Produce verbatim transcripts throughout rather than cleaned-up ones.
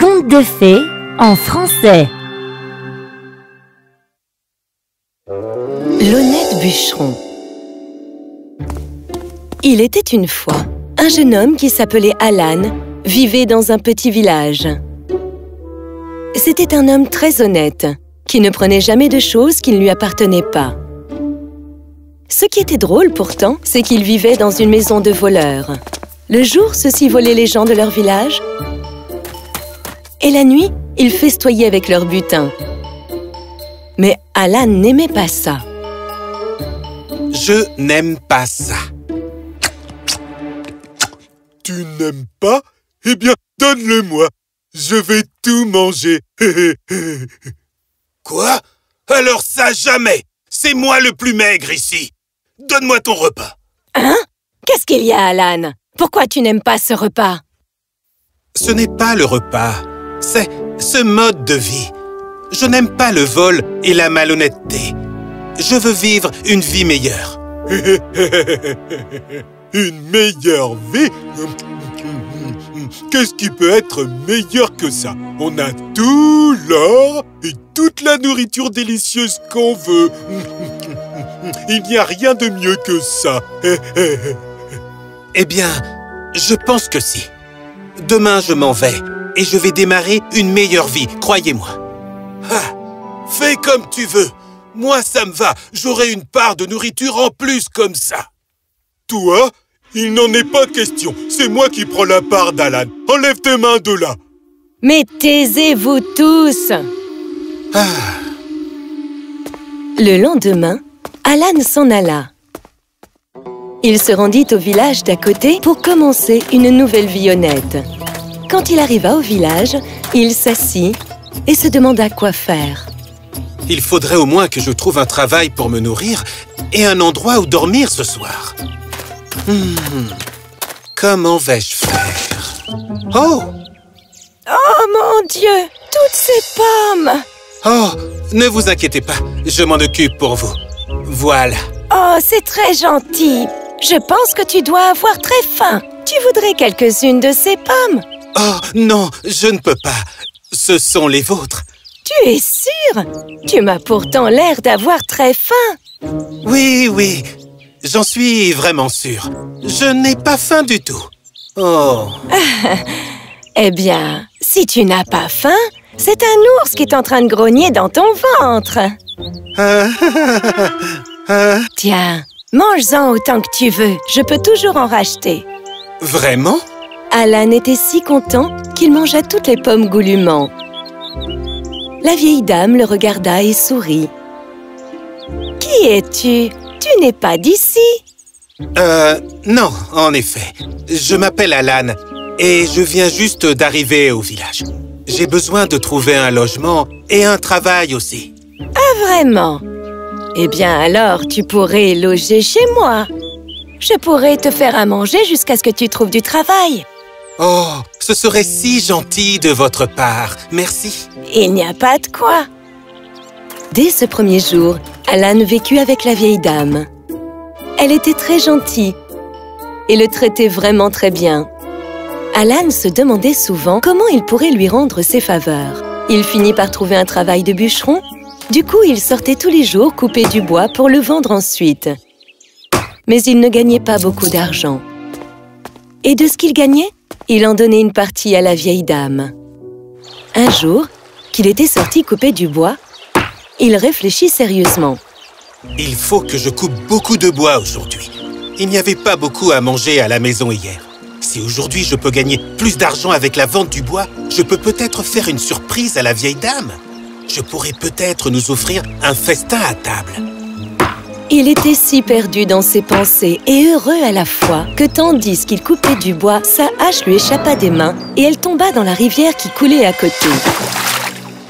Conte de fées en français. L'honnête bûcheron. Il était une fois un jeune homme qui s'appelait Alan, vivait dans un petit village. C'était un homme très honnête, qui ne prenait jamais de choses qui ne lui appartenaient pas. Ce qui était drôle pourtant, c'est qu'il vivait dans une maison de voleurs. Le jour, ceux-ci volaient les gens de leur village, et la nuit, ils festoyaient avec leur butin. Mais Alan n'aimait pas ça. Je n'aime pas ça. Tu n'aimes pas? Eh bien, donne-le-moi. Je vais tout manger. Quoi? Alors ça, jamais. C'est moi le plus maigre ici. Donne-moi ton repas. Hein? Qu'est-ce qu'il y a, Alan? Pourquoi tu n'aimes pas ce repas? Ce n'est pas le repas. C'est ce mode de vie. Je n'aime pas le vol et la malhonnêteté. Je veux vivre une vie meilleure. Une meilleure vie? Qu'est-ce qui peut être meilleur que ça? On a tout l'or et toute la nourriture délicieuse qu'on veut. Il n'y a rien de mieux que ça. Eh bien, je pense que si. Demain, je m'en vais et je vais démarrer une meilleure vie, croyez-moi. Ah, fais comme tu veux. Moi, ça me va. J'aurai une part de nourriture en plus comme ça. Toi? Il n'en est pas question. C'est moi qui prends la part d'Alan. Enlève tes mains de là. Mais taisez-vous tous. Ah. Le lendemain, Alan s'en alla. Il se rendit au village d'à côté pour commencer une nouvelle vie honnête. Quand il arriva au village, il s'assit et se demanda quoi faire. Il faudrait au moins que je trouve un travail pour me nourrir et un endroit où dormir ce soir. Hmm. Comment vais-je faire? Oh! Oh mon Dieu! Toutes ces pommes! Oh! Ne vous inquiétez pas, je m'en occupe pour vous. Voilà. Oh, c'est très gentil. Je pense que tu dois avoir très faim. Tu voudrais quelques-unes de ces pommes? Oh non, je ne peux pas. Ce sont les vôtres. Tu es sûr? Tu m'as pourtant l'air d'avoir très faim. Oui, oui. J'en suis vraiment sûre. Je n'ai pas faim du tout. Oh. Eh bien, si tu n'as pas faim, c'est un ours qui est en train de grogner dans ton ventre. Tiens, mange-en autant que tu veux. Je peux toujours en racheter. Vraiment? Alan était si content qu'il mangea toutes les pommes goulûment. La vieille dame le regarda et sourit. « Qui es-tu ? Tu n'es pas d'ici ?» Euh, non, en effet. Je m'appelle Alan et je viens juste d'arriver au village. J'ai besoin de trouver un logement et un travail aussi. Ah, vraiment? Eh bien, alors, tu pourrais loger chez moi. Je pourrais te faire à manger jusqu'à ce que tu trouves du travail. Oh, ce serait si gentil de votre part. Merci. Il n'y a pas de quoi. Dès ce premier jour, Alan vécut avec la vieille dame. Elle était très gentille et le traitait vraiment très bien. Alan se demandait souvent comment il pourrait lui rendre ses faveurs. Il finit par trouver un travail de bûcheron. Du coup, il sortait tous les jours couper du bois pour le vendre ensuite. Mais il ne gagnait pas beaucoup d'argent. Et de ce qu'il gagnait, il en donnait une partie à la vieille dame. Un jour, qu'il était sorti couper du bois, il réfléchit sérieusement. Il faut que je coupe beaucoup de bois aujourd'hui. Il n'y avait pas beaucoup à manger à la maison hier. Si aujourd'hui je peux gagner plus d'argent avec la vente du bois, je peux peut-être faire une surprise à la vieille dame. Je pourrais peut-être nous offrir un festin à table. Il était si perdu dans ses pensées et heureux à la fois que tandis qu'il coupait du bois, sa hache lui échappa des mains et elle tomba dans la rivière qui coulait à côté.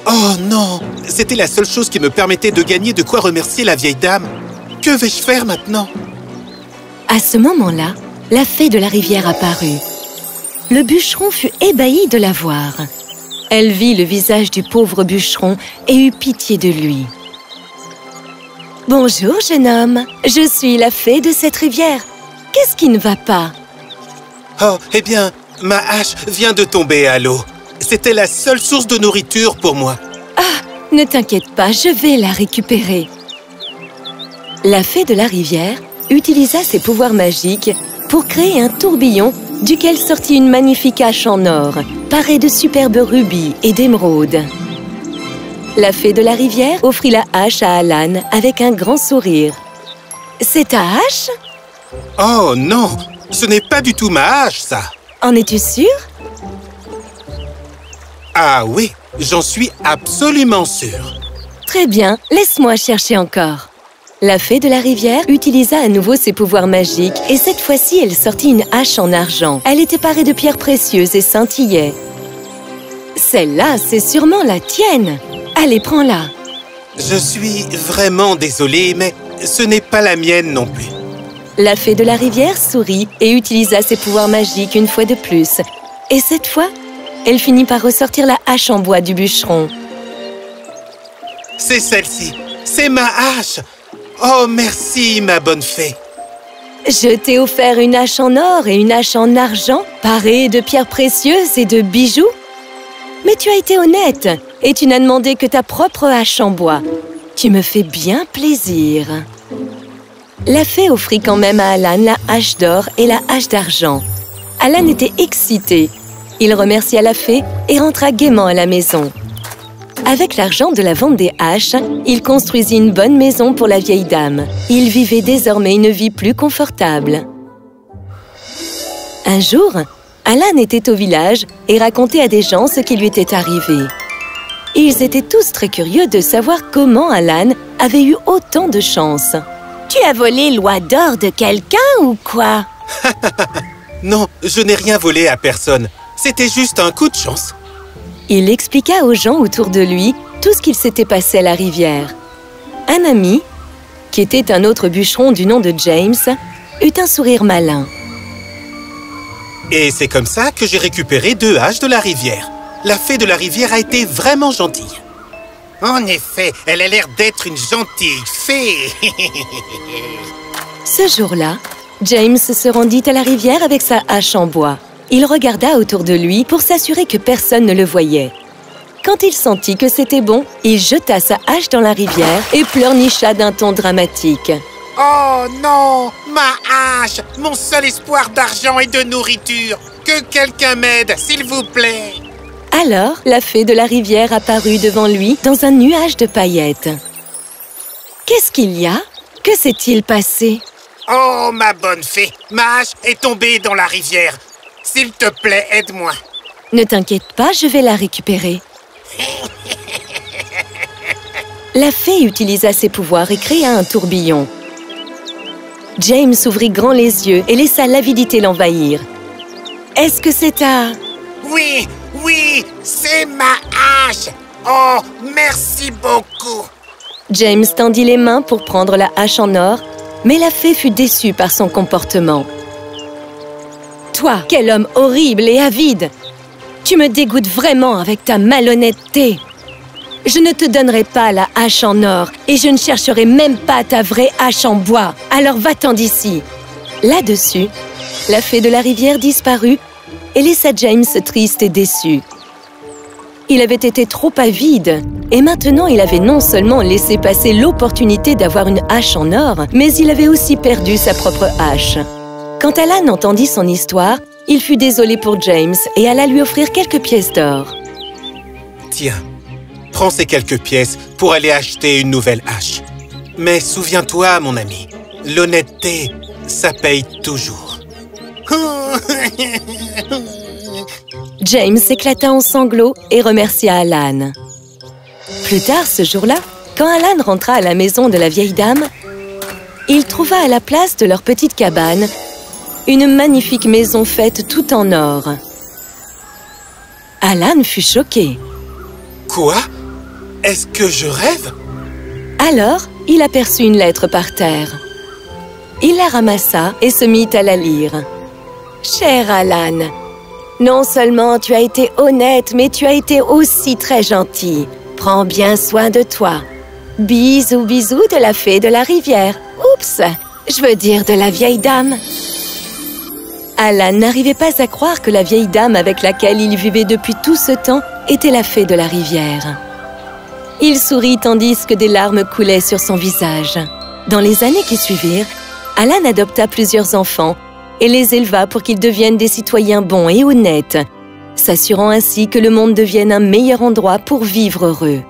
Oh non! C'était la seule chose qui me permettait de gagner de quoi remercier la vieille dame. Que vais-je faire maintenant? À ce moment-là, la fée de la rivière apparut. Le bûcheron fut ébahi de la voir. Elle vit le visage du pauvre bûcheron et eut pitié de lui. « Bonjour, jeune homme. Je suis la fée de cette rivière. Qu'est-ce qui ne va pas? »« Oh, eh bien, ma hache vient de tomber à l'eau. C'était la seule source de nourriture pour moi. Ah, ne t'inquiète pas, je vais la récupérer. La fée de la rivière utilisa ses pouvoirs magiques pour créer un tourbillon duquel sortit une magnifique hache en or, parée de superbes rubis et d'émeraudes. La fée de la rivière offrit la hache à Alan avec un grand sourire. « C'est ta hache ?»« Oh non, ce n'est pas du tout ma hache, ça !»« En es-tu sûr ?» ?»« Ah oui, j'en suis absolument sûr. » »« Très bien, laisse-moi chercher encore. » La fée de la rivière utilisa à nouveau ses pouvoirs magiques et cette fois-ci, elle sortit une hache en argent. Elle était parée de pierres précieuses et scintillait. « Celle-là, c'est sûrement la tienne. Allez, prends-la. » Je suis vraiment désolée, mais ce n'est pas la mienne non plus. La fée de la rivière sourit et utilisa ses pouvoirs magiques une fois de plus. Et cette fois, elle finit par ressortir la hache en bois du bûcheron. « C'est celle-ci. C'est ma hache. » Oh, merci, ma bonne fée. Je t'ai offert une hache en or et une hache en argent, parée de pierres précieuses et de bijoux. Mais tu as été honnête et tu n'as demandé que ta propre hache en bois. Tu me fais bien plaisir. La fée offrit quand même à Alan la hache d'or et la hache d'argent. Alan était excité. Il remercia la fée et rentra gaiement à la maison. Avec l'argent de la vente des haches, il construisit une bonne maison pour la vieille dame. Il vivait désormais une vie plus confortable. Un jour, Alan était au village et racontait à des gens ce qui lui était arrivé. Ils étaient tous très curieux de savoir comment Alan avait eu autant de chance. « Tu as volé l'oie d'or de quelqu'un ou quoi ?»« Non, je n'ai rien volé à personne. C'était juste un coup de chance. » Il expliqua aux gens autour de lui tout ce qu'il s'était passé à la rivière. Un ami, qui était un autre bûcheron du nom de James, eut un sourire malin. « Et c'est comme ça que j'ai récupéré deux haches de la rivière. La fée de la rivière a été vraiment gentille. »« En effet, elle a l'air d'être une gentille fée. » Ce jour-là, James se rendit à la rivière avec sa hache en bois. Il regarda autour de lui pour s'assurer que personne ne le voyait. Quand il sentit que c'était bon, il jeta sa hache dans la rivière et pleurnicha d'un ton dramatique. « Oh non! Ma hache! Mon seul espoir d'argent et de nourriture! Que quelqu'un m'aide, s'il vous plaît !» Alors, la fée de la rivière apparut devant lui dans un nuage de paillettes. « Qu'est-ce qu'il y a? Que s'est-il passé ?»« Oh, ma bonne fée! Ma hache est tombée dans la rivière !» « S'il te plaît, aide-moi. » »« Ne t'inquiète pas, je vais la récupérer. » La fée utilisa ses pouvoirs et créa un tourbillon. James ouvrit grand les yeux et laissa l'avidité l'envahir. « Est-ce que c'est ta... »« Oui, oui, c'est ma hache. Oh, merci beaucoup. » James tendit les mains pour prendre la hache en or, mais la fée fut déçue par son comportement. Toi, quel homme horrible et avide! Tu me dégoûtes vraiment avec ta malhonnêteté! Je ne te donnerai pas la hache en or et je ne chercherai même pas ta vraie hache en bois, alors va-t'en d'ici! Là-dessus, la fée de la rivière disparut et laissa James triste et déçu. Il avait été trop avide et maintenant il avait non seulement laissé passer l'opportunité d'avoir une hache en or, mais il avait aussi perdu sa propre hache. Quand Alan entendit son histoire, il fut désolé pour James et alla lui offrir quelques pièces d'or. « Tiens, prends ces quelques pièces pour aller acheter une nouvelle hache. Mais souviens-toi, mon ami, l'honnêteté, ça paye toujours. » James éclata en sanglots et remercia Alan. Plus tard, ce jour-là, quand Alan rentra à la maison de la vieille dame, il trouva à la place de leur petite cabane une magnifique maison faite tout en or. Alan fut choqué. « Quoi? Est-ce que je rêve ?» Alors, il aperçut une lettre par terre. Il la ramassa et se mit à la lire. « Cher Alan, non seulement tu as été honnête, mais tu as été aussi très gentil. Prends bien soin de toi. Bisous, bisous de la fée de la rivière. Oups, je veux dire de la vieille dame. » Alan n'arrivait pas à croire que la vieille dame avec laquelle il vivait depuis tout ce temps était la fée de la rivière. Il sourit tandis que des larmes coulaient sur son visage. Dans les années qui suivirent, Alan adopta plusieurs enfants et les éleva pour qu'ils deviennent des citoyens bons et honnêtes, s'assurant ainsi que le monde devienne un meilleur endroit pour vivre heureux.